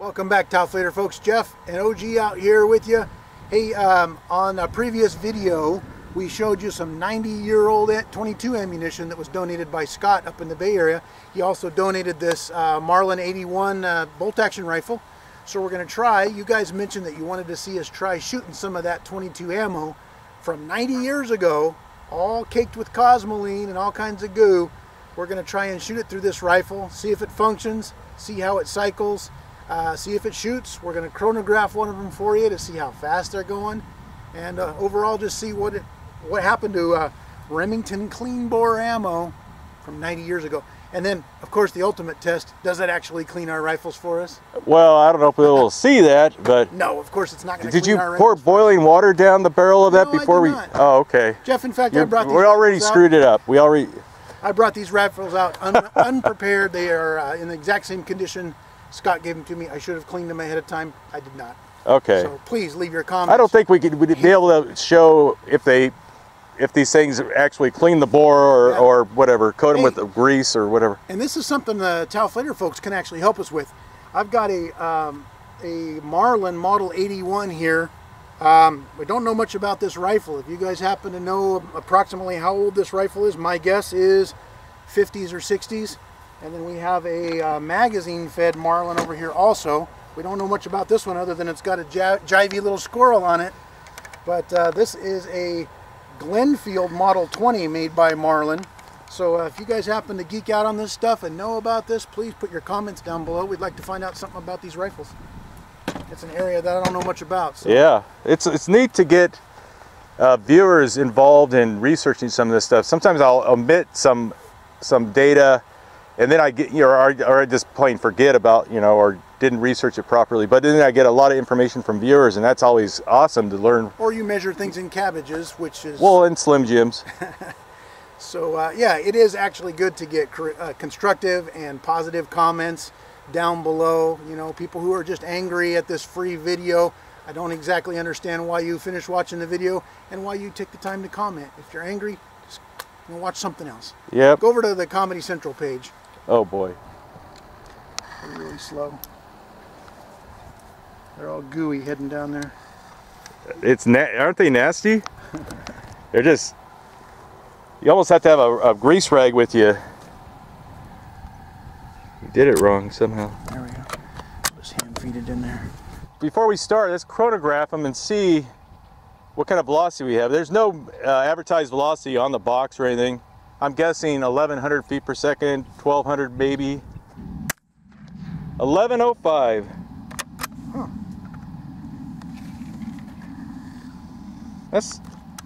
Welcome back, Taoflader folks. Jeff and OG out here with you. Hey, on a previous video, we showed you some 90-year-old .22 ammunition that was donated by Scott up in the Bay Area. He also donated this Marlin 81 bolt-action rifle. So we're going to try. You guys mentioned that you wanted to see us try shooting some of that .22 ammo from 90 years ago, all caked with cosmoline and all kinds of goo. We're going to try and shoot it through this rifle, see if it functions, see how it cycles, see if it shoots. We're going to chronograph one of them for you to see how fast they're going, and overall just see what happened to Remington clean bore ammo from 90 years ago. And then, of course, the ultimate test, does that actually clean our rifles for us? Well, I don't know if we'll see that, but... No, of course it's not going to clean our rifles. Did you pour boiling water down the barrel of that before we... No, I did not. Oh, okay. Jeff, in fact, I brought these... We already screwed it up. I brought these rifles out unprepared. They are in the exact same condition. Scott gave them to me. I should have cleaned them ahead of time. I did not. Okay. So please leave your comments. I don't think we'd be able to show if they... if these things actually clean the bore or whatever, coat them with grease or whatever. And this is something the Taoflader folks can actually help us with. I've got a Marlin Model 81 here. We don't know much about this rifle. If you guys happen to know approximately how old this rifle is, my guess is 50s or 60s. And then we have a magazine-fed Marlin over here also. We don't know much about this one other than it's got a jivey little squirrel on it. But this is a Glenfield Model 20 made by Marlin. So if you guys happen to geek out on this stuff and know about this, please put your comments down below. We'd like to find out something about these rifles. It's an area that I don't know much about. So. Yeah, it's neat to get viewers involved in researching some of this stuff. Sometimes I'll omit some data, and then I get, you know, or I just plain forget about, you know, or didn't research it properly, but then I get a lot of information from viewers, and that's always awesome to learn. Or you measure things in cabbages, which is... Well, and Slim Jims. So, yeah, it is actually good to get constructive and positive comments down below. You know, people who are just angry at this free video. I don't exactly understand why you finish watching the video and why you take the time to comment. If you're angry, just watch something else. Yep. Go over to the Comedy Central page. Oh, boy. They're really slow. They're all gooey heading down there. It's aren't they nasty? They're just... You almost have to have a grease rag with you. We did it wrong somehow. There we go. Just hand feed it in there. Before we start, let's chronograph them and see what kind of velocity we have. There's no advertised velocity on the box or anything. I'm guessing 1,100 feet per second, 1,200 maybe. 1,105. Huh. That's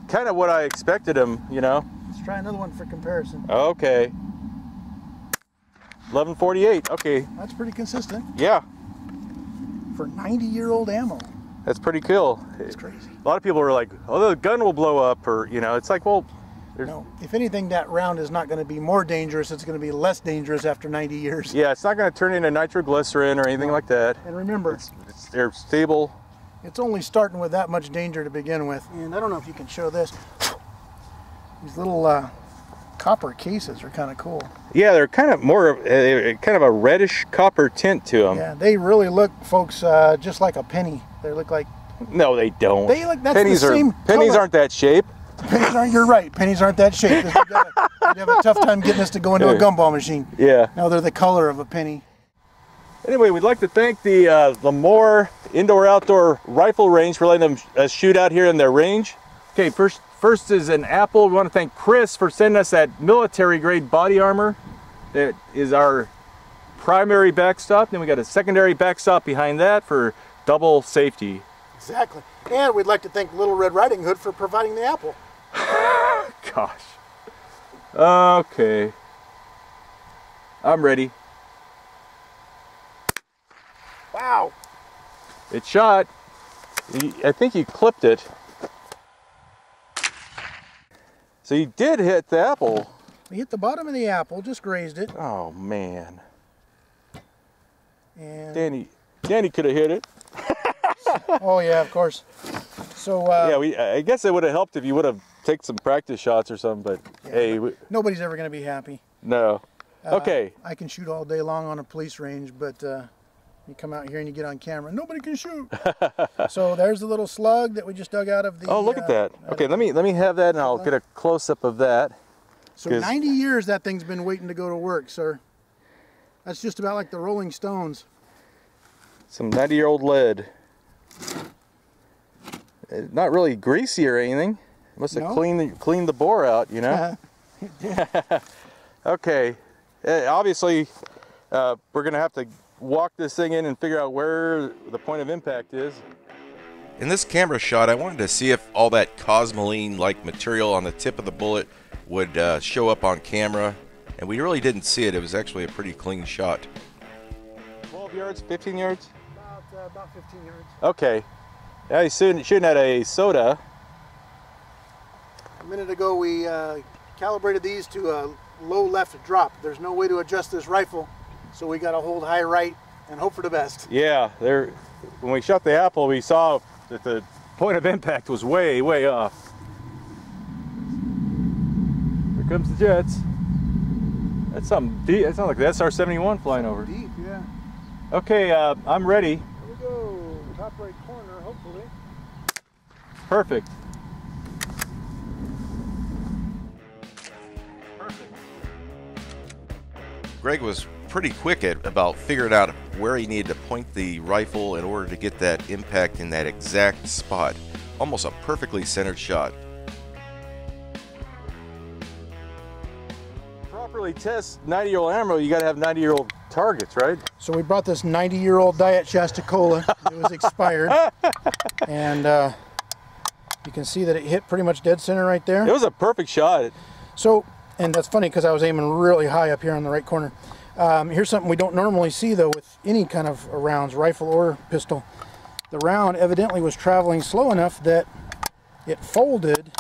kind of what I expected him, you know. Let's try another one for comparison. Okay. 1148, okay. That's pretty consistent. Yeah. For 90-year-old ammo. That's pretty cool. It's crazy. A lot of people are like, oh, the gun will blow up, or, you know, it's like, well... No, if anything, that round is not going to be more dangerous. It's going to be less dangerous after 90 years. Yeah, it's not going to turn into nitroglycerin or anything like that. And remember... They're stable. It's only starting with that much danger to begin with. And I don't know if you can show this. These little copper cases are kind of cool. Yeah, they're kind of more, kind of a reddish copper tint to them. Yeah, they really look, folks, just like a penny. They look like... No, they don't. They look, that's pennies the same pennies color. Aren't that shape. Pennies aren't, you're right. Pennies aren't that shape. You'd have a tough time getting this to go into a gumball machine. Yeah. No, they're the color of a penny. Anyway, we'd like to thank the Lamore Indoor Outdoor Rifle Range for letting us shoot out here in their range. Okay, first is an apple. We want to thank Chris for sending us that military-grade body armor that is our primary backstop. Then we got a secondary backstop behind that for double safety. Exactly. And we'd like to thank Little Red Riding Hood for providing the apple. Gosh. Okay. I'm ready. Wow. It shot. I think you clipped it. So you did hit the apple. We hit the bottom of the apple, just grazed it. Oh, man. And Danny could have hit it. Oh, yeah, of course. So yeah, I guess it would have helped if you would have taken some practice shots or something, but yeah, hey. Nobody's ever going to be happy. No. Okay. I can shoot all day long on a police range, but... You come out here and you get on camera, nobody can shoot. So there's the little slug that we just dug out of the... Oh, look at that. Okay, let me have that and I'll get a close-up of that. So 90 years that thing's been waiting to go to work, sir. That's just about like the Rolling Stones. Some 90-year-old lead. Not really greasy or anything. Must have cleaned the bore out, you know? Okay. Obviously, we're going to have to walk this thing in and figure out where the point of impact is. In this camera shot, I wanted to see if all that cosmoline-like material on the tip of the bullet would show up on camera, and we really didn't see it. It was actually a pretty clean shot. 12 yards, 15 yards? About 15 yards. Okay. Now he's shooting at a soda. A minute ago we calibrated these to a low left drop. There's no way to adjust this rifle, so we got to hold high right and hope for the best. Yeah, when we shot the apple, we saw that the point of impact was way, way off. Here comes the jets. That's something deep. That sounds like the SR-71 flying over. Deep, yeah. Okay, I'm ready. Here we go. Top right corner, hopefully. Perfect. Greg was pretty quick about figuring out where he needed to point the rifle in order to get that impact in that exact spot. Almost a perfectly centered shot. To properly test 90-year-old ammo, you got to have 90-year-old targets, right? So we brought this 90-year-old Diet Shasta Cola. It was expired. And you can see that it hit pretty much dead center right there. It was a perfect shot. So. And that's funny because I was aiming really high up here on the right corner. Here's something we don't normally see though with any kind of rounds, rifle or pistol. The round evidently was traveling slow enough that it folded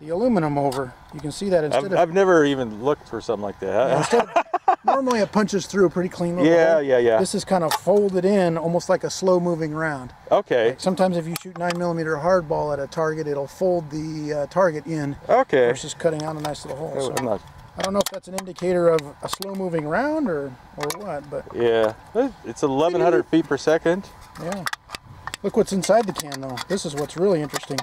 the aluminum over. You can see that instead of... I've never even looked for something like that. Yeah, normally it punches through pretty cleanly. Yeah, yeah, yeah. This is kind of folded in almost like a slow moving round. Okay. Like sometimes if you shoot 9mm hardball at a target, it'll fold the target in. Okay. Versus cutting out a nice little hole. So I don't know if that's an indicator of a slow moving round or what, but... Yeah, it's 1100 feet per second. Yeah. Look what's inside the can though. This is what's really interesting.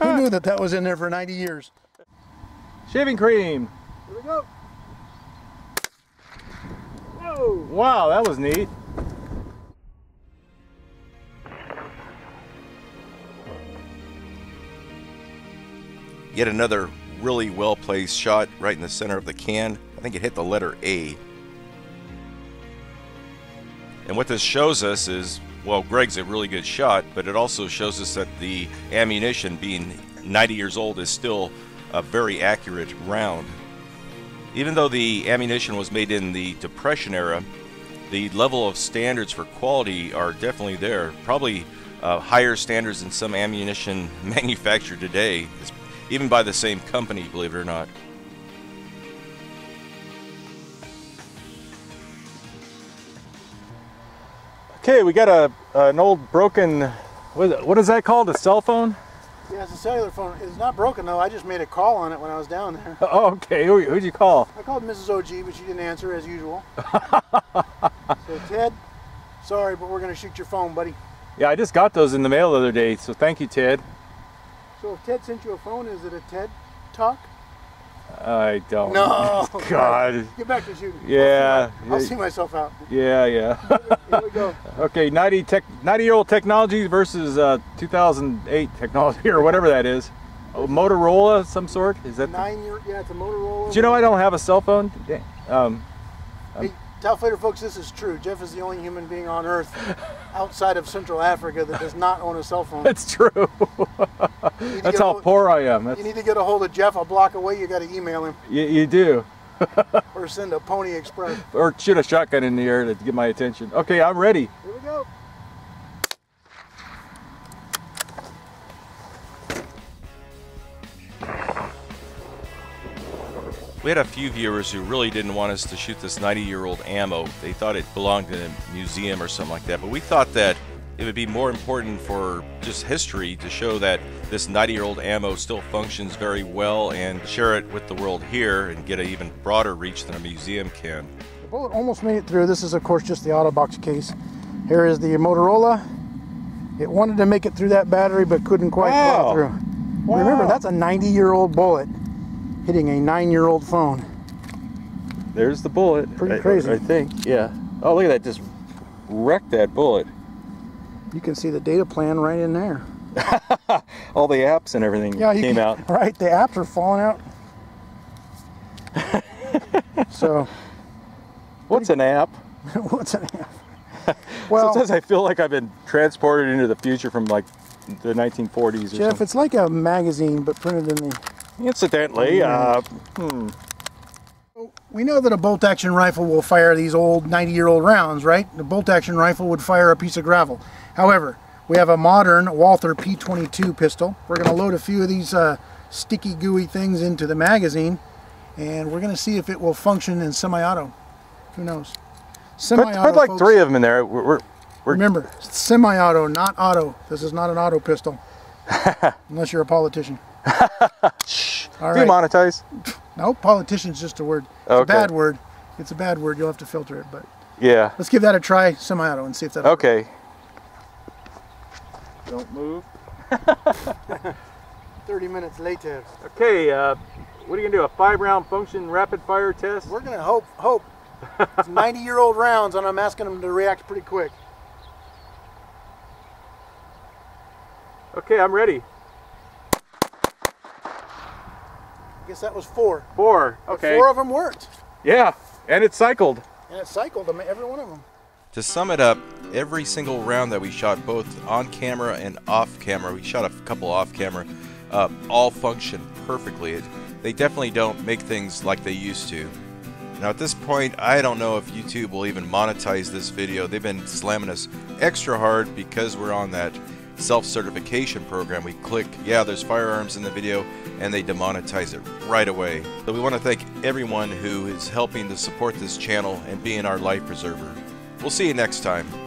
Who knew that was in there for 90 years? Shaving cream. Here we go. Whoa. Wow, that was neat. Yet another really well-placed shot right in the center of the can. I think it hit the letter A. And what this shows us is, well, Greg's a really good shot, but it also shows us that the ammunition, being 90 years old, is still a very accurate round. Even though the ammunition was made in the Depression era, the level of standards for quality are definitely there. Probably higher standards than some ammunition manufactured today, even by the same company, believe it or not. Okay, we got an old broken, what is that called, a cell phone? Yeah, it's a cellular phone. It's not broken though, I just made a call on it when I was down there. Oh, okay, who'd you call? I called Mrs. O.G., but she didn't answer as usual. So Ted, sorry, but we're gonna shoot your phone, buddy. Yeah, I just got those in the mail the other day, so thank you, Ted. So if Ted sent you a phone, is it a Ted talk? I don't know. No. God. Get back to shooting. Yeah. I'll see myself out. Yeah, yeah. Here we go. Okay, 90-year-old technology versus 2008 technology or whatever that is. Oh, Motorola of some sort? Is that? Yeah, it's a Motorola. Do you know I don't have a cell phone? Yeah. Hey, Taoflader folks, this is true. Jeff is the only human being on Earth outside of Central Africa that does not own a cell phone. That's true. That's how poor I am. You need to get a hold of Jeff a block away. You got to email him. You do. Or send a Pony Express. Or shoot a shotgun in the air to get my attention. Okay, I'm ready. Here we go. We had a few viewers who really didn't want us to shoot this 90-year-old ammo. They thought it belonged in a museum or something like that, but we thought that it would be more important for just history to show that this 90-year-old ammo still functions very well and share it with the world here and get an even broader reach than a museum can. The bullet almost made it through. This is, of course, just the auto box case. Here is the Motorola. It wanted to make it through that battery, but couldn't quite blow through. Wow. Remember, that's a 90-year-old bullet hitting a 9-year-old phone. There's the bullet. Pretty crazy. I think, yeah. Oh, look at that. Just wrecked that bullet. You can see the data plan right in there. All the apps and everything came out. Right, the apps are falling out. So, what's an app? What's an app? Well, sometimes I feel like I've been transported into the future from like the 1940s. Or Jeff, it's like a magazine, but printed in the. Incidentally, we know that a bolt action rifle will fire these old 90-year-old rounds, right? The bolt action rifle would fire a piece of gravel. However, we have a modern Walther P22 pistol. We're going to load a few of these sticky gooey things into the magazine, and we're going to see if it will function in semi-auto. Who knows? Semi-auto. Put like folks, 3 of them in there. Remember, semi-auto, not auto. This is not an auto pistol, unless you're a politician. Shh. All right. Demonetize. No, politician's just a word. It's a bad word. It's a bad word. You'll have to filter it, but yeah. Let's give that a try, semi-auto, and see if that. Okay. Works. Don't move. 30 minutes later. Okay. What are you gonna do? A 5-round function rapid fire test? We're gonna hope. It's 90-year-old rounds, and I'm asking them to react pretty quick. Okay, I'm ready. I guess that was 4. 4. Okay. But 4 of them worked. Yeah, and it cycled. And it cycled every one of them. To sum it up, every single round that we shot, both on camera and off camera, we shot a couple off camera, all functioned perfectly. They definitely don't make things like they used to. Now at this point, I don't know if YouTube will even monetize this video. They've been slamming us extra hard because we're on that self-certification program. We click, yeah, there's firearms in the video, and they demonetize it right away. So we want to thank everyone who is helping to support this channel and being our life preserver. We'll see you next time.